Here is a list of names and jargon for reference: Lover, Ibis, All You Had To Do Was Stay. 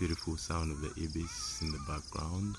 beautiful sound of the Ibis in the background.